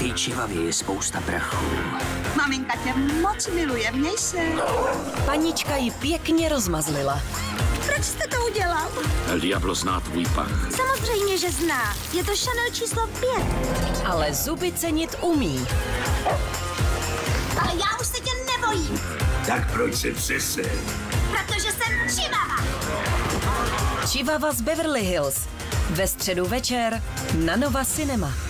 té Čivavě je spousta prachu. Maminka tě moc miluje, měj se. Panička ji pěkně rozmazlila. Proč jste to udělal? El Diablo zná tvůj pach. Samozřejmě, že zná. Je to Chanel číslo 5. Ale zuby cenit umí. Ale já už se tě nebojím. Tak proč se přesej? Protože jsem Čivava. Čivava z Beverly Hills. Ve středu večer na Nova Cinema.